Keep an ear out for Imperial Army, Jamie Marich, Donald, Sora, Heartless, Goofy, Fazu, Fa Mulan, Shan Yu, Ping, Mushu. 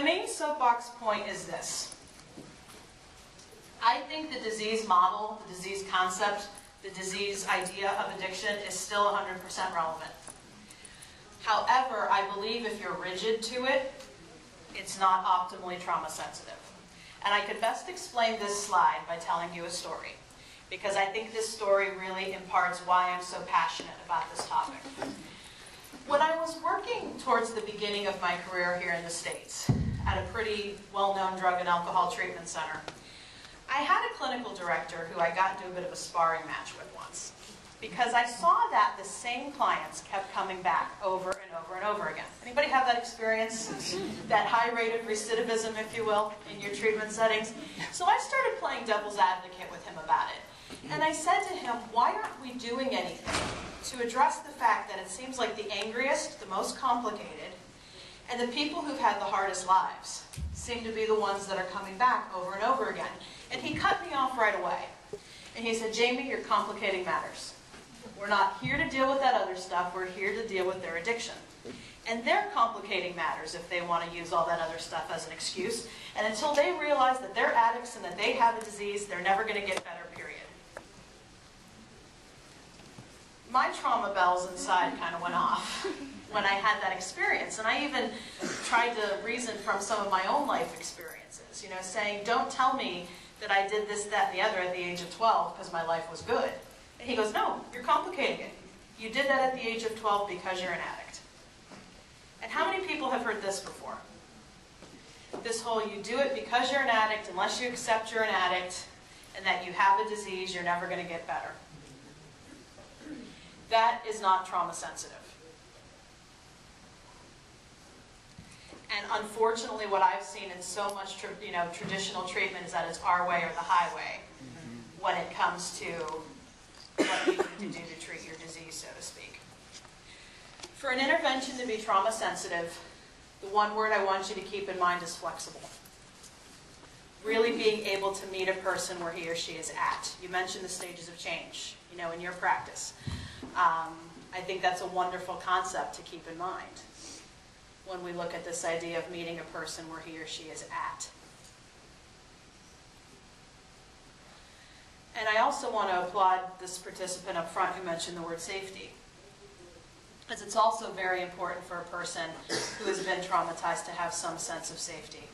my main soapbox point is this. I think the disease model, the disease concept, the disease idea of addiction is still 100% relevant. However, I believe if you're rigid to it, it's not optimally trauma sensitive. And I could best explain this slide by telling you a story, because I think this story really imparts why I'm so passionate about this topic. When I was working towards the beginning of my career here in the States at a pretty well-known drug and alcohol treatment center, I had a clinical director who I got into a bit of a sparring match with once, because I saw that the same clients kept coming back over and over and over again. Anybody have that experience? That high rate of recidivism, if you will, in your treatment settings? So I started playing devil's advocate with him about it. And I said to him, why aren't we doing anything to address the fact that it seems like the angriest, the most complicated, and the people who've had the hardest lives seem to be the ones that are coming back over and over again? And he cut me off right away. And he said, Jamie, you're complicating matters. We're not here to deal with that other stuff. We're here to deal with their addiction. And they're complicating matters if they want to use all that other stuff as an excuse. And until they realize that they're addicts and that they have a disease, they're never going to get better, period. My trauma bells inside kind of went off when I had that experience. And I even tried to reason from some of my own life experiences, you know, saying, don't tell me that I did this, that, and the other at the age of 12 because my life was good. And he goes, no, you're complicating it. You did that at the age of 12 because you're an addict. And how many people have heard this before? This whole, you do it because you're an addict, unless you accept you're an addict, and that you have a disease, you're never going to get better. That is not trauma sensitive. And unfortunately, what I've seen in so much traditional treatment is that it's our way or the highway when it comes to what you need to do to treat your disease, so to speak. For an intervention to be trauma sensitive, the one word I want you to keep in mind is flexible. Really being able to meet a person where he or she is at. You mentioned the stages of change, you know, in your practice. I think that's a wonderful concept to keep in mind when we look at this idea of meeting a person where he or she is at. And I also want to applaud this participant up front who mentioned the word safety, because it's also very important for a person who has been traumatized to have some sense of safety.